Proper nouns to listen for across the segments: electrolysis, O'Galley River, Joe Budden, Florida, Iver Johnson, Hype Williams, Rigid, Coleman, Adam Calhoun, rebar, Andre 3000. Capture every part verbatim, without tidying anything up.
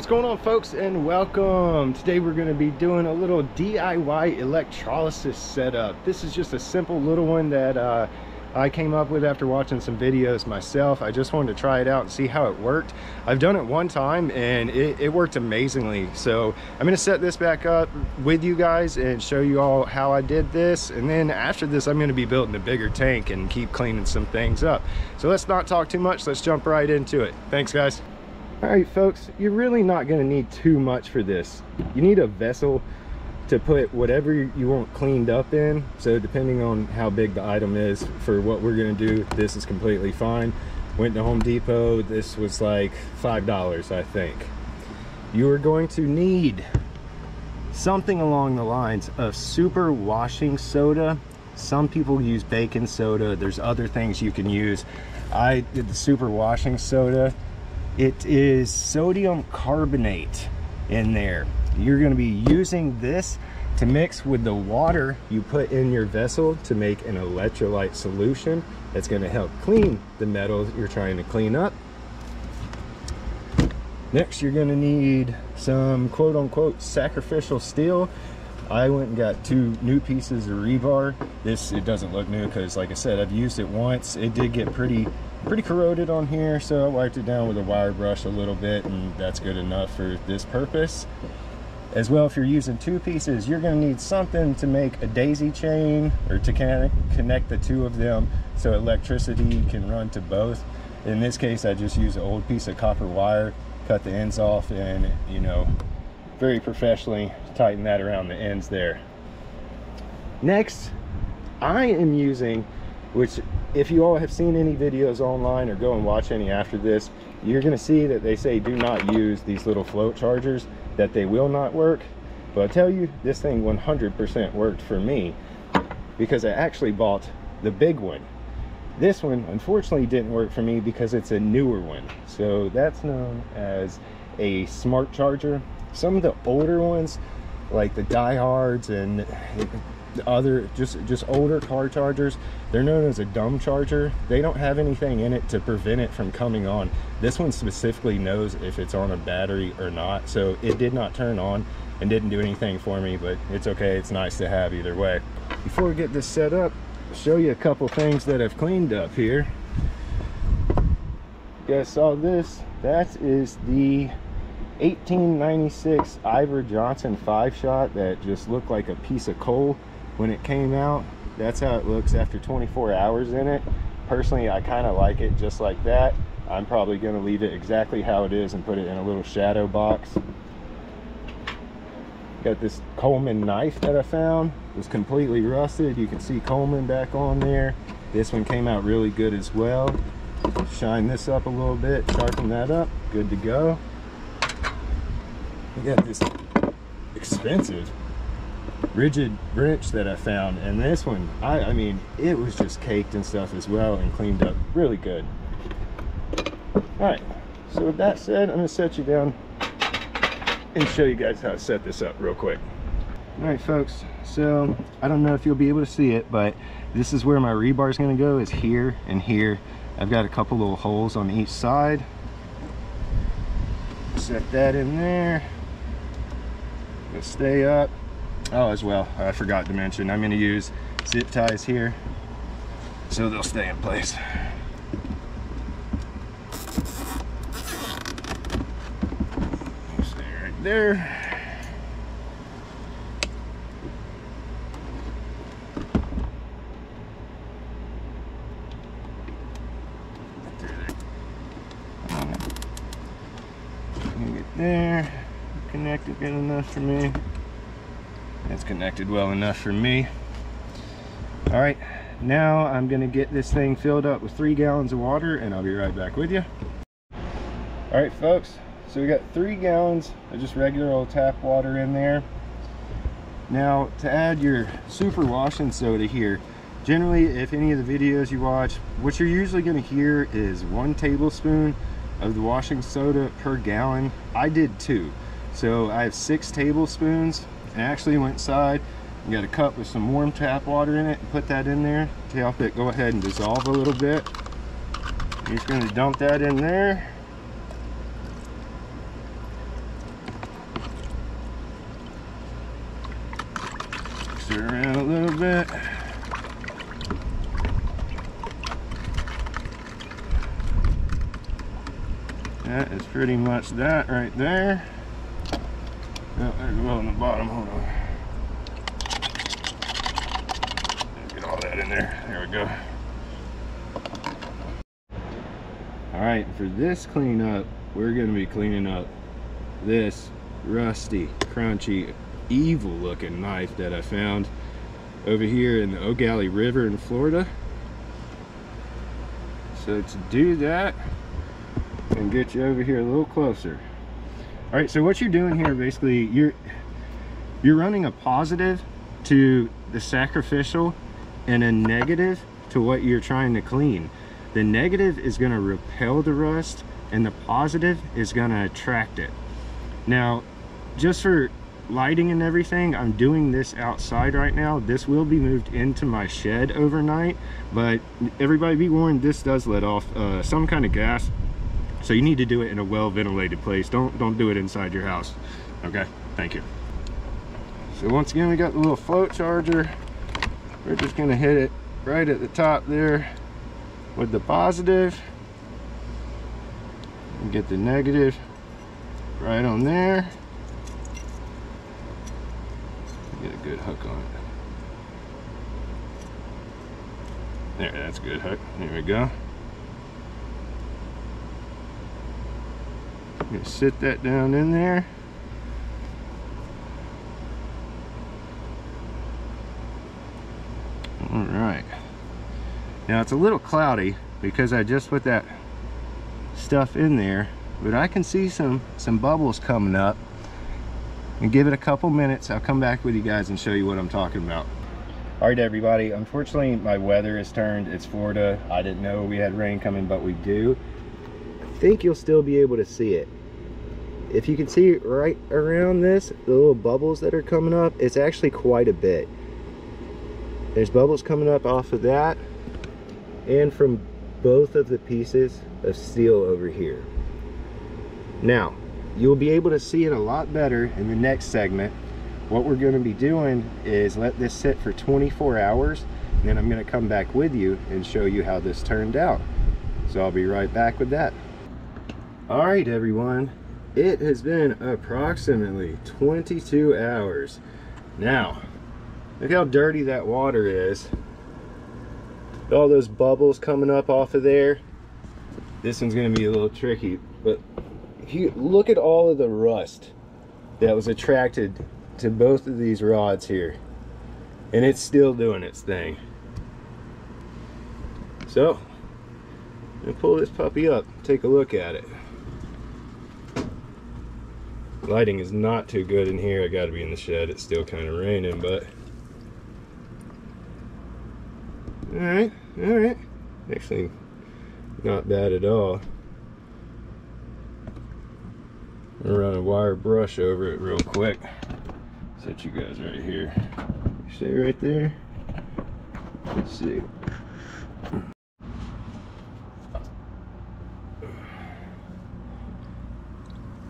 What's going on, folks, and welcome. Today we're going to be doing a little D I Y electrolysis setup. This is just a simple little one that uh, I came up with after watching some videos myself. I just wanted to try it out and see how it worked. I've done it one time and it, it worked amazingly. So I'm going to set this back up with you guys and show you all how I did this. And then after this, I'm going to be building a bigger tank and keep cleaning some things up. So let's not talk too much. Let's jump right into it. Thanks, guys. All right, folks, you're really not going to need too much for this. You need a vessel to put whatever you want cleaned up in. So depending on how big the item is for what we're going to do, this is completely fine. Went to Home Depot. This was like five dollars, I think. You are going to need something along the lines of super washing soda. Some people use baking soda. There's other things you can use. I did the super washing soda. It is sodium carbonate in there. You're going to be using this to mix with the water you put in your vessel to make an electrolyte solution that's going to help clean the metal that you're trying to clean up. Next, you're going to need some quote-unquote sacrificial steel. I went and got two new pieces of rebar. This, it doesn't look new because, like I said, I've used it once. It did get pretty pretty corroded on here, so I wiped it down with a wire brush a little bit, and that's good enough for this purpose. As well, if you're using two pieces, you're going to need something to make a daisy chain or to connect the two of them so electricity can run to both. In this case, I just used an old piece of copper wire, cut the ends off, and, you know, very professionally tighten that around the ends there. Next, I am using, which if you all have seen any videos online or go and watch any after this, you're going to see that they say do not use these little float chargers, that they will not work. But I'll tell you, this thing one hundred percent worked for me because I actually bought the big one. This one unfortunately didn't work for me because it's a newer one. So that's known as a smart charger. Some of the older ones, like the diehards and the other just just older car chargers, they're known as a dumb charger. They don't have anything in it to prevent it from coming on. This one specifically knows if it's on a battery or not, so it did not turn on and didn't do anything for me, but it's okay. It's nice to have either way. Before we get this set up, I'll show you a couple things that I've cleaned up here. You guys saw this. That is the eighteen ninety-six Iver Johnson five shot that just looked like a piece of coal when it came out. That's how it looks after twenty-four hours in it. Personally, I kind of like it just like that. I'm probably going to leave it exactly how it is and put it in a little shadow box. Got this Coleman knife that I found. It was completely rusted. You can see Coleman back on there. This one came out really good as well. Shine this up a little bit, sharpen that up, good to go. I got this expensive Rigid wrench that I found, and this one, I, I mean, it was just caked and stuff as well and cleaned up really good. Alright, so with that said, I'm going to set you down and show you guys how to set this up real quick. Alright, folks, so I don't know if you'll be able to see it, but this is where my rebar is going to go, is here and here. I've got a couple little holes on each side. Set that in there. Let's stay up. Oh, as well, I forgot to mention, I'm going to use zip ties here so they'll stay in place. Stay right there. Through there. Get there. Connected good enough for me. It's connected well enough for me. All right, now I'm gonna get this thing filled up with three gallons of water and I'll be right back with you. All right, folks, so we got three gallons of just regular old tap water in there. Now to add your super washing soda here, generally, if any of the videos you watch, what you're usually gonna hear is one tablespoon of the washing soda per gallon. I did two, so I have six tablespoons. And actually went inside and got a cup with some warm tap water in it and put that in there to help it go ahead and dissolve a little bit. I'm just going to dump that in there. her around a little bit. That is pretty much that right there. Oh, there's a little in the bottom, hold on. Get all that in there, there we go. Alright, for this cleanup, we're going to be cleaning up this rusty, crunchy, evil looking knife that I found over here in the O'Galley River in Florida. So to do that, and get you over here a little closer. All right, so what you're doing here, basically, you're you're running a positive to the sacrificial and a negative to what you're trying to clean. The negative is going to repel the rust, and the positive is going to attract it. Now, just for lighting and everything, I'm doing this outside right now. This will be moved into my shed overnight, but everybody be warned, this does let off uh, some kind of gas. So you need to do it in a well-ventilated place. Don't don't do it inside your house. Okay, thank you. So once again, we got the little float charger. We're just gonna hit it right at the top there with the positive. And get the negative right on there. Get a good hook on it. There, that's a good hook. There we go. I'm gonna sit that down in there. All right. Now it's a little cloudy because I just put that stuff in there, but I can see some some bubbles coming up. And give it a couple minutes. I'll come back with you guys and show you what I'm talking about. All right, everybody. Unfortunately, my weather has turned. It's Florida. I didn't know we had rain coming, but we do. I think you'll still be able to see it. If you can see right around this, the little bubbles that are coming up, it's actually quite a bit. There's bubbles coming up off of that and from both of the pieces of steel over here. Now, you'll be able to see it a lot better in the next segment. What we're going to be doing is let this sit for twenty-four hours, and then I'm going to come back with you and show you how this turned out. So I'll be right back with that. All right, everyone, it has been approximately twenty-two hours. Now, look how dirty that water is. All those bubbles coming up off of there. This one's gonna be a little tricky, but you look at all of the rust that was attracted to both of these rods here, and it's still doing its thing. So, I'm gonna pull this puppy up, take a look at it. Lighting is not too good in here. I gotta be in the shed. It's still kind of raining, but all right, all right. Actually, not bad at all. I'm gonna run a wire brush over it real quick. Set you guys right here. Stay right there. Let's see.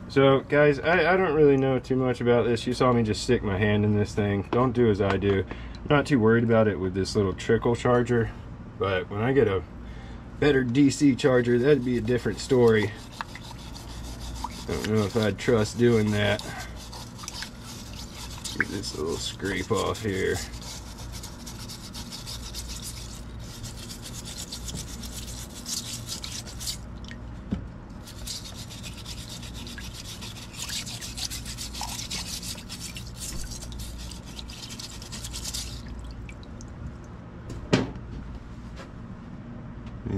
So guys, I, I don't really know too much about this. You saw me just stick my hand in this thing. Don't do as I do. I'm not too worried about it with this little trickle charger, but when I get a better D C charger, that'd be a different story. I don't know if I'd trust doing that. Get this little scrape off here.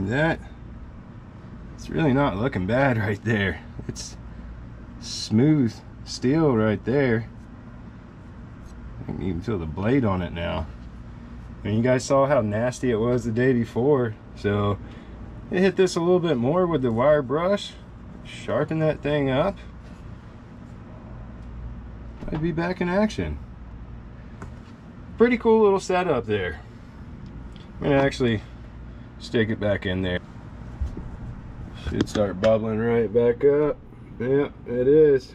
That it's really not looking bad right there. It's smooth steel right there. I can even feel the blade on it now. And you guys saw how nasty it was the day before, so I hit this a little bit more with the wire brush, sharpen that thing up. I'd be back in action. Pretty cool little setup there. I'm gonna actually stick it back in there. Should start bubbling right back up. Yeah, it is.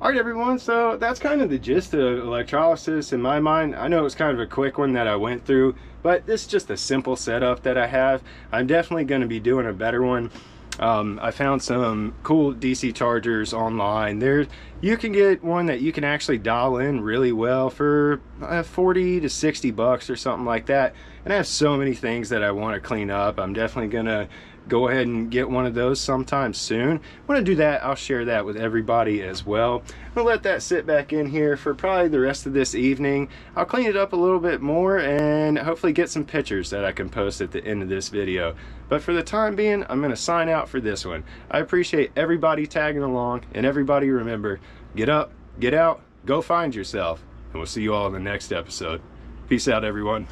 Alright everyone, so that's kind of the gist of electrolysis in my mind. I know it was kind of a quick one that I went through, but this is just a simple setup that I have. I'm definitely going to be doing a better one. Um, I found some cool D C chargers online. There, you can get one that you can actually dial in really well for uh, forty to sixty bucks or something like that. And I have so many things that I want to clean up. I'm definitely going to go ahead and get one of those sometime soon. When I do that, I'll share that with everybody as well. I'm gonna let that sit back in here for probably the rest of this evening. I'll clean it up a little bit more and hopefully get some pictures that I can post at the end of this video. But for the time being, I'm gonna sign out for this one. I appreciate everybody tagging along, and everybody remember, get up, get out, go find yourself, and we'll see you all in the next episode. Peace out, everyone.